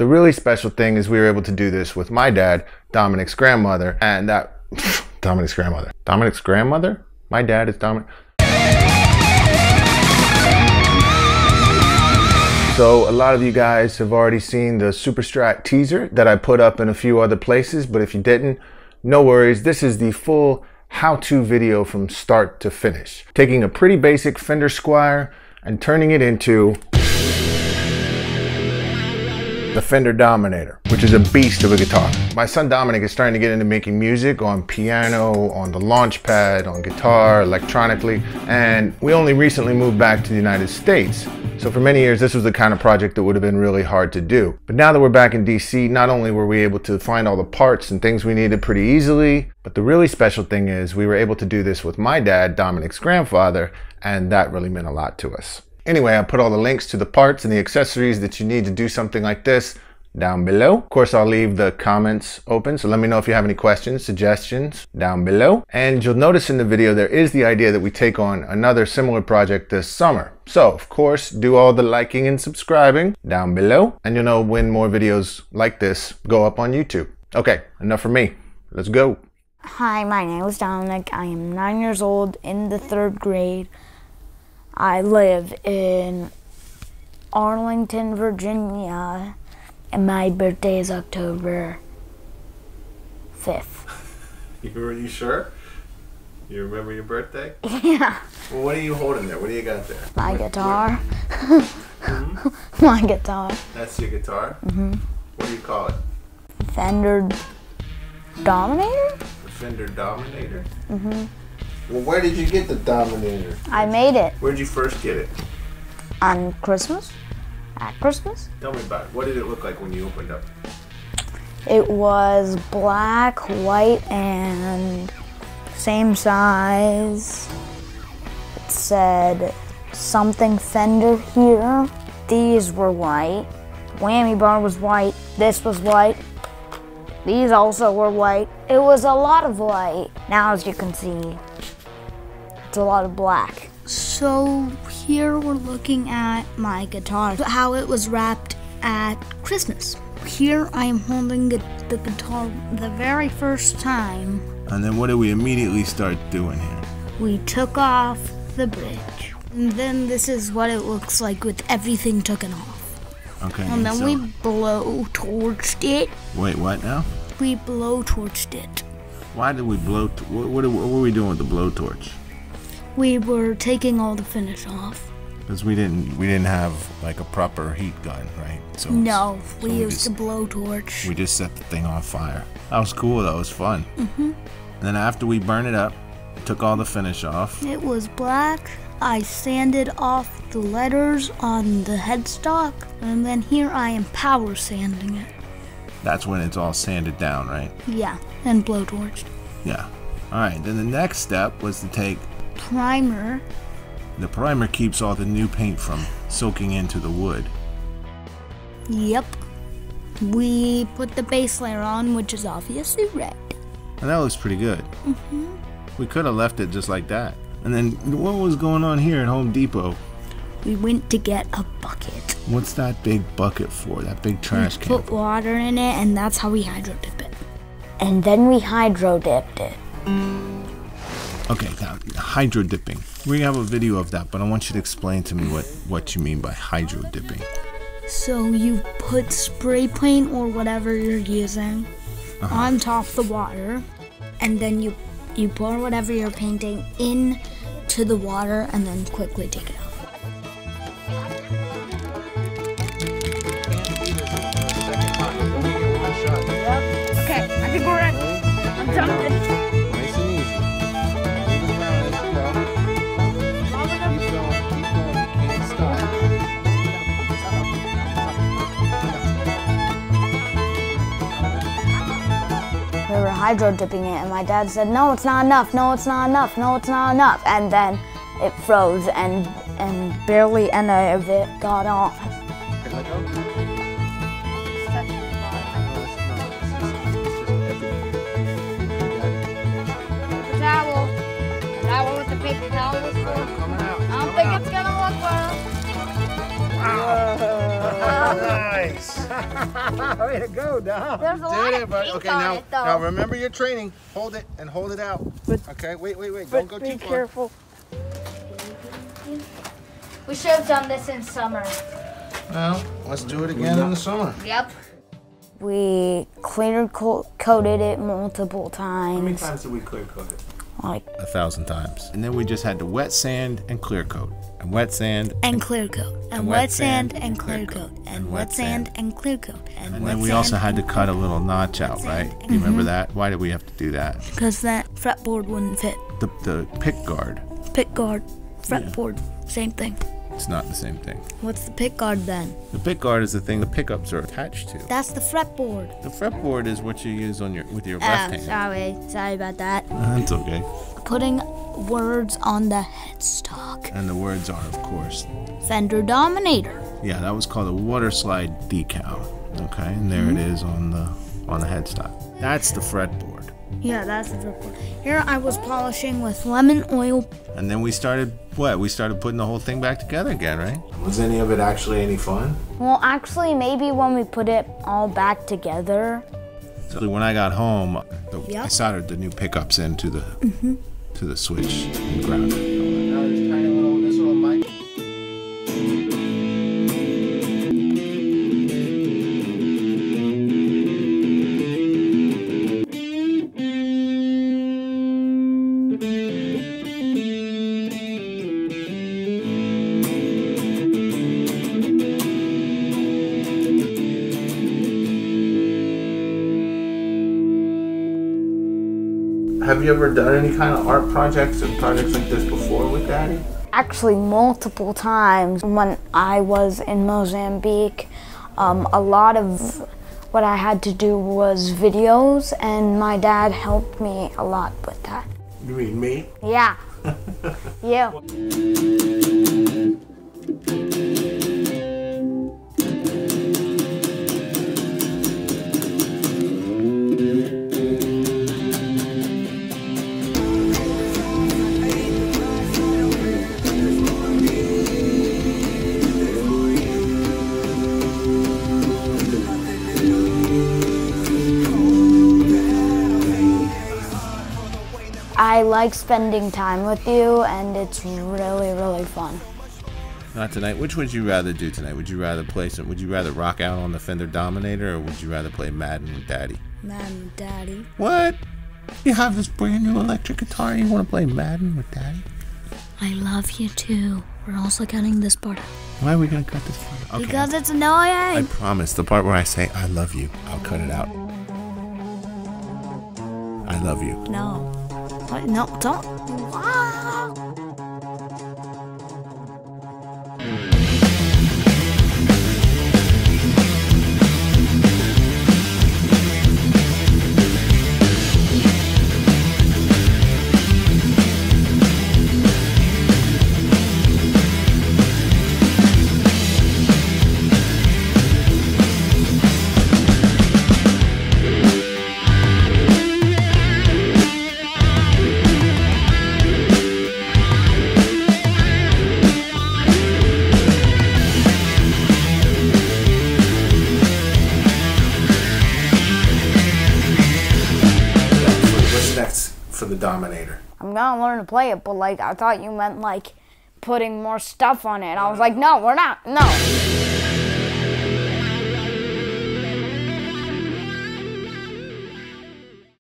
The really special thing is we were able to do this with my dad, Dominic's grandmother, and that... Dominic's grandmother. Dominic's grandmother? My dad is Dominic. So a lot of you guys have already seen the Super Strat teaser that I put up in a few other places, but if you didn't, no worries. This is the full how-to video from start to finish. Taking a pretty basic Fender Squier and turning it into the Fender Dominator, which is a beast of a guitar. My son Dominic is starting to get into making music on piano, on the launch pad, on guitar, electronically, and we only recently moved back to the United States. So for many years, this was the kind of project that would have been really hard to do. But now that we're back in DC, not only were we able to find all the parts and things we needed pretty easily, but the really special thing is we were able to do this with my dad, Dominic's grandfather, and that really meant a lot to us. Anyway, I put all the links to the parts and the accessories that you need to do something like this down below. Of course, I'll leave the comments open, so let me know if you have any questions, suggestions down below. And you'll notice in the video there is the idea that we take on another similar project this summer. So, of course, do all the liking and subscribing down below, and you'll know when more videos like this go up on YouTube. Okay, enough from me. Let's go. Hi, my name is Dominic. I am 9 years old in the 3rd grade. I live in Arlington, Virginia, and my birthday is October 5th. Are you sure? You remember your birthday? Yeah. Well, what are you holding there? What do you got there? My guitar. Mm-hmm. My guitar. That's your guitar? Mm-hmm. What do you call it? Fender Dominator? The Fender Dominator? Mm-hmm. Well, where did you get the Dominator? I made it. Where did you first get it? On Christmas. At Christmas. Tell me about it. What did it look like when you opened up? It was black, white, and same size. It said something Fender here. These were white. Whammy bar was white. This was white. These also were white. It was a lot of white. Now, as you can see, it's a lot of black. So here we're looking at my guitar, how it was wrapped at Christmas. Here I am holding the guitar the very first time. And then what did we immediately start doing here? We took off the bridge. And then this is what it looks like with everything taken off. Okay. And then so we blow-torched it. Wait, what now? We blow-torched it. Why did we what were we doing with the blowtorch? We were taking all the finish off. Because we didn't have like a proper heat gun, right? So no, we used the blowtorch. We just set the thing on fire. That was cool though, it was fun. Mm-hmm. Then after we burned it up, took all the finish off. It was black. I sanded off the letters on the headstock. And then here I am power sanding it. That's when it's all sanded down, right? Yeah, and blowtorched. Yeah. Alright, then the next step was to take primer. The primer keeps all the new paint from soaking into the wood. Yep. We put the base layer on, which is obviously red. And that looks pretty good. Mm-hmm. We could have left it just like that. And then what was going on here at Home Depot? We went to get a bucket. What's that big bucket for? That big trash can? Put water in it, and that's how we hydro-dipped it. And then we hydro-dipped it. Okay, now, hydro-dipping. We have a video of that, but I want you to explain to me what you mean by hydro-dipping. So you put spray paint or whatever you're using on top of the water, and then you pour whatever you're painting into the water and then quickly take it out. Okay, I think we're in. I'm done. Hydro dipping it, and my dad said, "No, it's not enough. No, it's not enough. No, it's not enough." And then it froze, and barely any of it got on. Towel, towel with the paper towel. I don't think it's gonna look well. Wow. Nice. Way to go, Dom. There's a lot of paint on it, though. Now remember your training. Hold it and hold it out. But, okay, wait. Don't go too far. Be careful. We should have done this in summer. Well, let's do it again in the summer. Yep. We clear coated it multiple times. How many times did we clear coat it? Like 1,000 times. And then we just had to wet sand and clear coat. And wet sand and clear coat. And wet sand and clear coat. And wet sand and clear coat. And then we also had to cut a little notch out, right? You remember that? Why did we have to do that? Because that fretboard wouldn't fit. The pick guard. Pick guard, fretboard, same thing. It's not the same thing. What's the pick guard then? The pick guard is the thing the pickups are attached to. That's the fretboard. The fretboard is what you use on your left hand. Sorry about that. That's okay. Putting words on the headstock. And the words are, of course, Fender Dominator. Yeah, that was called a water slide decal. Okay, and there it is on the headstock. That's the fretboard. Yeah, that's the fretboard. Here I was polishing with lemon oil. And then we started, what? We started putting the whole thing back together again, right? Was any of it actually any fun? Well, actually, maybe when we put it all back together. So when I got home, I soldered the new pickups into the to the switch and grounded it. Have you ever done any kind of art projects or projects like this before with Daddy? Actually, multiple times. When I was in Mozambique, a lot of what I had to do was videos, and my dad helped me a lot with that. You mean me? Yeah. Yeah. I like spending time with you, and it's really, really fun. Not tonight. Which would you rather do tonight? Would you rather play some? Would you rather rock out on the Fender Dominator, or would you rather play Madden with Daddy? Madden with Daddy. What? You have this brand new electric guitar. You want to play Madden with Daddy? I love you too. We're also cutting this part. Why are we gonna cut this part? Okay. Because it's annoying. I promise. The part where I say I love you, I'll cut it out. I love you. No. No, don't. Wow. For the Dominator. I'm gonna learn to play it, but like I thought you meant like putting more stuff on it. I was like, no, we're not. No.